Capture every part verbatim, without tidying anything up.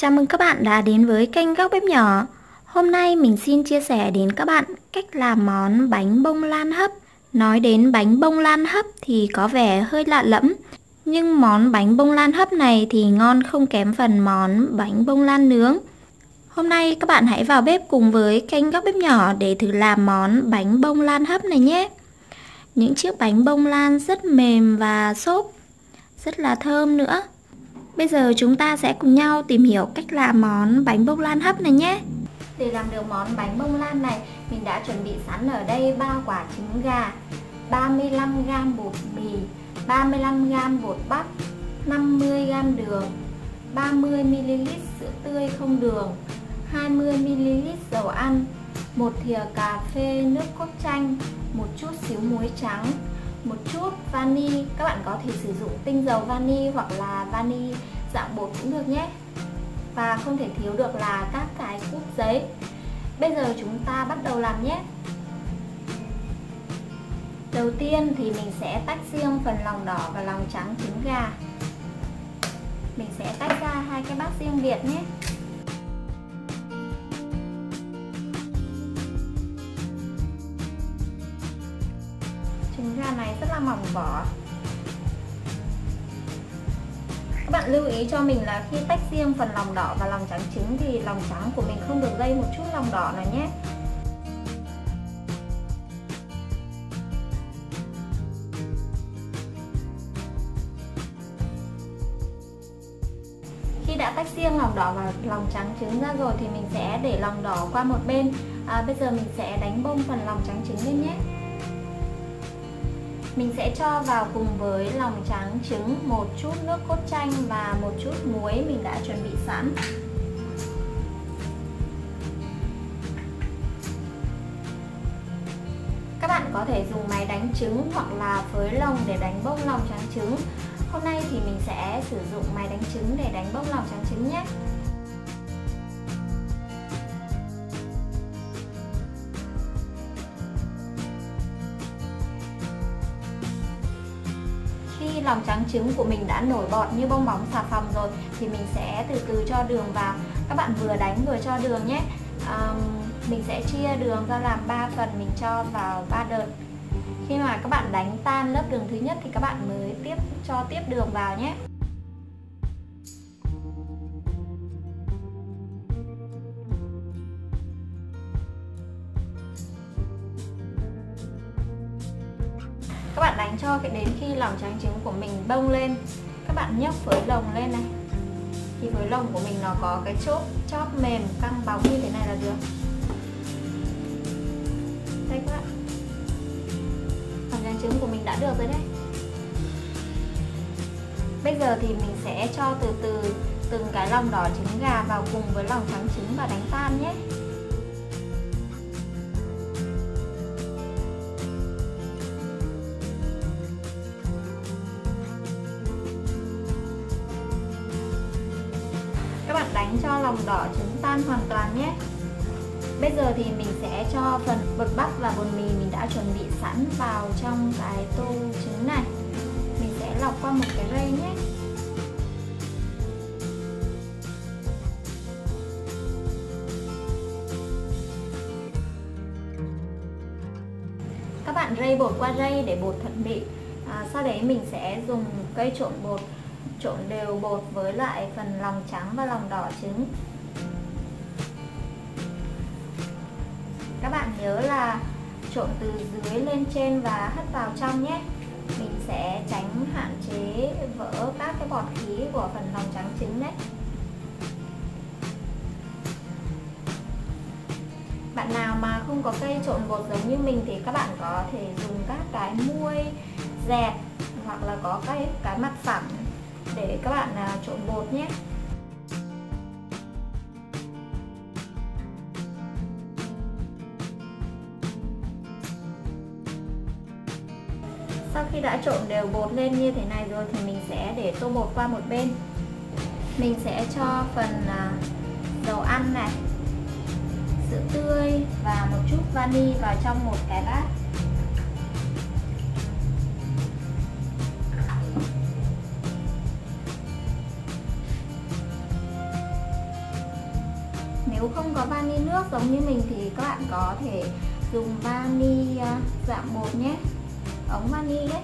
Chào mừng các bạn đã đến với kênh Góc Bếp Nhỏ. Hôm nay mình xin chia sẻ đến các bạn cách làm món bánh bông lan hấp. Nói đến bánh bông lan hấp thì có vẻ hơi lạ lẫm, nhưng món bánh bông lan hấp này thì ngon không kém phần món bánh bông lan nướng. Hôm nay các bạn hãy vào bếp cùng với kênh Góc Bếp Nhỏ để thử làm món bánh bông lan hấp này nhé. Những chiếc bánh bông lan rất mềm và xốp, rất là thơm nữa. Bây giờ chúng ta sẽ cùng nhau tìm hiểu cách làm món bánh bông lan hấp này nhé. Để làm được món bánh bông lan này, mình đã chuẩn bị sẵn ở đây ba quả trứng gà, ba mươi lăm gam bột mì, ba mươi lăm gam bột bắp, năm mươi gam đường, ba mươi mi li lít sữa tươi không đường, hai mươi mi li lít dầu ăn, một thìa cà phê nước cốt chanh, một chút xíu muối trắng, một chút vani. Các bạn có thể sử dụng tinh dầu vani hoặc là vani dạng bột cũng được nhé. Và không thể thiếu được là các cái cúp giấy. Bây giờ chúng ta bắt đầu làm nhé. Đầu tiên thì mình sẽ tách riêng phần lòng đỏ và lòng trắng trứng gà. Mình sẽ tách ra hai cái bát riêng biệt nhé. Trứng gà này rất là mỏng vỏ. Các bạn lưu ý cho mình là khi tách riêng phần lòng đỏ và lòng trắng trứng thì lòng trắng của mình không được dây một chút lòng đỏ nào nhé. Khi đã tách riêng lòng đỏ và lòng trắng trứng ra rồi thì mình sẽ để lòng đỏ qua một bên. À, bây giờ mình sẽ đánh bông phần lòng trắng trứng lên nhé. Mình sẽ cho vào cùng với lòng trắng trứng một chút nước cốt chanh và một chút muối mình đã chuẩn bị sẵn. Các bạn có thể dùng máy đánh trứng hoặc là phới lồng để đánh bông lòng trắng trứng. Hôm nay thì mình sẽ sử dụng máy đánh trứng để đánh bông lòng trắng trứng nhé. Khi lòng trắng trứng của mình đã nổi bọt như bong bóng xà phòng rồi thì mình sẽ từ từ cho đường vào. Các bạn vừa đánh vừa cho đường nhé. à, Mình sẽ chia đường ra làm ba phần, mình cho vào ba đợt. Khi mà các bạn đánh tan lớp đường thứ nhất thì các bạn mới tiếp cho tiếp đường vào nhé. Các bạn đánh cho cái đến khi lòng trắng trứng của mình bông lên. Các bạn nhấc phới lồng lên này. Thì phới lồng của mình nó có cái chốt chóp mềm căng bóng như thế này là được. Đây các bạn, lòng trắng trứng của mình đã được rồi đấy. Bây giờ thì mình sẽ cho từ từ từng cái lòng đỏ trứng gà vào cùng với lòng trắng trứng và đánh tan nhé. Các bạn đánh cho lòng đỏ trứng tan hoàn toàn nhé. Bây giờ thì mình sẽ cho phần bột bắp và bột mì mình đã chuẩn bị sẵn vào trong cái tô trứng này. Mình sẽ lọc qua một cái rây nhé. Các bạn rây bột qua rây để bột thật mịn. À, sau đấy mình sẽ dùng cây trộn bột trộn đều bột với lại phần lòng trắng và lòng đỏ trứng. Các bạn nhớ là trộn từ dưới lên trên và hất vào trong nhé. Mình sẽ tránh hạn chế vỡ các cái bọt khí của phần lòng trắng trứng đấy. Bạn nào mà không có cây trộn bột giống như mình thì các bạn có thể dùng các cái muôi dẹt hoặc là có cái, cái mặt phẳng để các bạn trộn bột nhé. Sau khi đã trộn đều bột lên như thế này rồi thì mình sẽ để tô bột qua một bên. Mình sẽ cho phần dầu ăn này, sữa tươi và một chút vani vào trong một cái bát. Nếu không có vani nước giống như mình thì các bạn có thể dùng vani dạng bột nhé, ống vani đấy.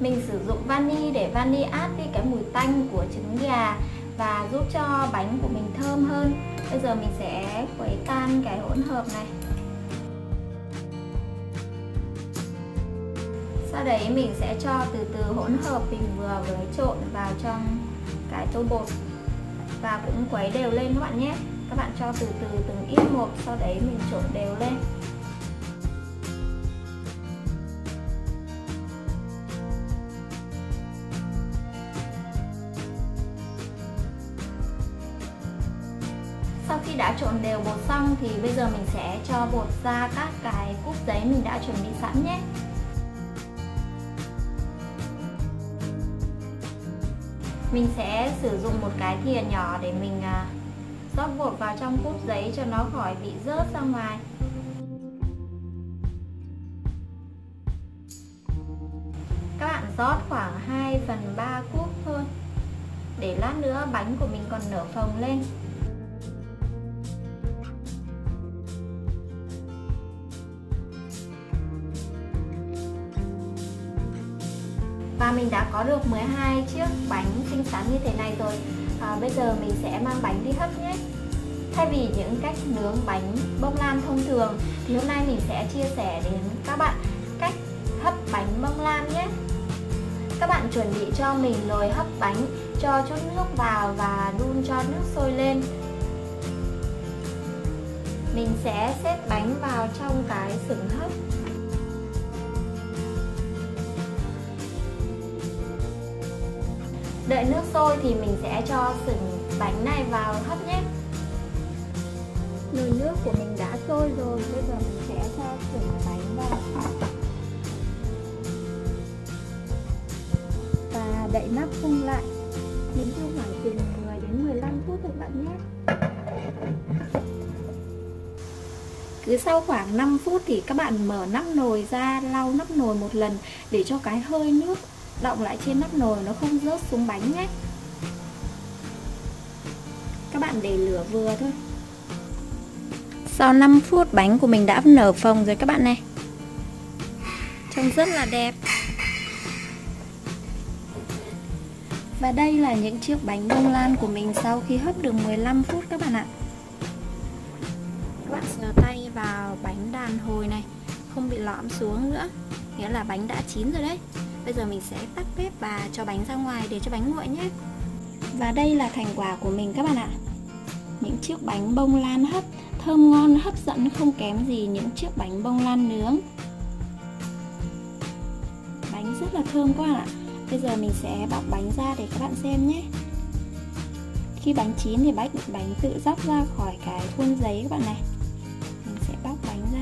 Mình sử dụng vani để vani át đi cái mùi tanh của trứng gà và giúp cho bánh của mình thơm hơn. Bây giờ mình sẽ khuấy tan cái hỗn hợp này. Sau đấy mình sẽ cho từ từ hỗn hợp mình vừa mới trộn vào trong cái tô bột và cũng quấy đều lên các bạn nhé. Các bạn cho từ từ từng ít một, sau đấy mình trộn đều lên. Sau khi đã trộn đều bột xong thì bây giờ mình sẽ cho bột ra các cái cúp giấy mình đã chuẩn bị sẵn nhé. Mình sẽ sử dụng một cái thìa nhỏ để mình rót bột vào trong cúp giấy cho nó khỏi bị rớt ra ngoài. Các bạn rót khoảng hai phần ba cúp thôi, để lát nữa bánh của mình còn nở phồng lên. Và mình đã có được mười hai chiếc bánh xinh xắn như thế này rồi. à, Bây giờ mình sẽ mang bánh đi hấp nhé. Thay vì những cách nướng bánh bông lan thông thường thì hôm nay mình sẽ chia sẻ đến các bạn cách hấp bánh bông lan nhé. Các bạn chuẩn bị cho mình nồi hấp bánh, cho chút nước vào và đun cho nước sôi lên. Mình sẽ xếp bánh vào trong cái xửng hấp. Đợi nước sôi thì mình sẽ cho sừng bánh này vào hấp nhé. Nồi nước của mình đã sôi rồi, bây giờ mình sẽ cho sừng bánh vào và đậy nắp phun lại đến trong khoảng chừng mười đến mười lăm phút thôi bạn nhé. Cứ sau khoảng năm phút thì các bạn mở nắp nồi ra, lau nắp nồi một lần để cho cái hơi nước đọng lại trên nắp nồi nó không rớt xuống bánh nhé. Các bạn để lửa vừa thôi. Sau năm phút bánh của mình đã nở phồng rồi các bạn này, trông rất là đẹp. Và đây là những chiếc bánh bông lan của mình sau khi hấp được mười lăm phút các bạn ạ. Các bạn sờ tay vào bánh đàn hồi này, không bị lõm xuống nữa, nghĩa là bánh đã chín rồi đấy. Bây giờ mình sẽ tắt bếp và cho bánh ra ngoài để cho bánh nguội nhé. Và đây là thành quả của mình các bạn ạ. Những chiếc bánh bông lan hấp thơm ngon, hấp dẫn không kém gì những chiếc bánh bông lan nướng. Bánh rất là thơm các bạn ạ. Bây giờ mình sẽ bóc bánh ra để các bạn xem nhé. Khi bánh chín thì bánh bánh tự róc ra khỏi cái khuôn giấy các bạn này. Mình sẽ bóc bánh ra.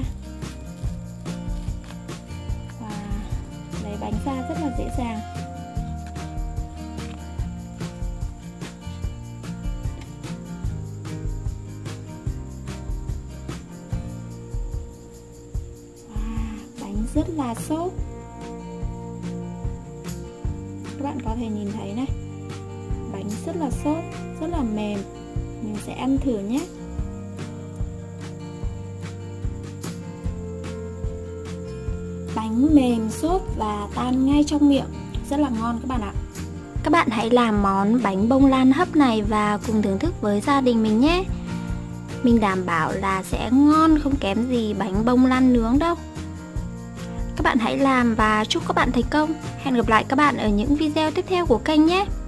Bánh ra rất là dễ dàng. Wow, bánh rất là xốp. Các bạn có thể nhìn thấy này, bánh rất là xốp, rất là mềm. Mình sẽ ăn thử nhé. Bánh mềm, xốp và tan ngay trong miệng, rất là ngon các bạn ạ. Các bạn hãy làm món bánh bông lan hấp này và cùng thưởng thức với gia đình mình nhé. Mình đảm bảo là sẽ ngon không kém gì bánh bông lan nướng đâu. Các bạn hãy làm và chúc các bạn thành công. Hẹn gặp lại các bạn ở những video tiếp theo của kênh nhé.